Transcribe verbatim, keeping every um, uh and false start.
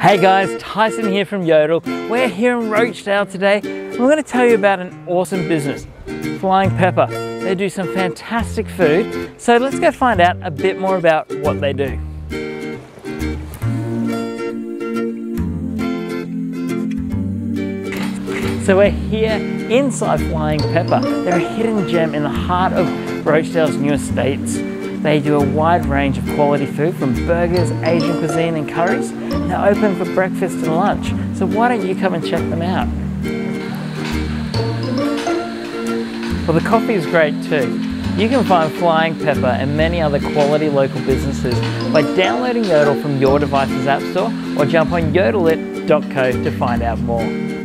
Hey guys, Tyson here from Yodel. We're here in Rochdale today. We're going to tell you about an awesome business, Flying Pepper. They do some fantastic food. So let's go find out a bit more about what they do. So we're here inside Flying Pepper. They're a hidden gem in the heart of Rochdale's new estates. They do a wide range of quality food from burgers, Asian cuisine and curries. And they're open for breakfast and lunch. So why don't you come and check them out? Well, the coffee is great too. You can find Flying Pepper and many other quality local businesses by downloading Yodel from your device's app store or jump on Yodelit dot co to find out more.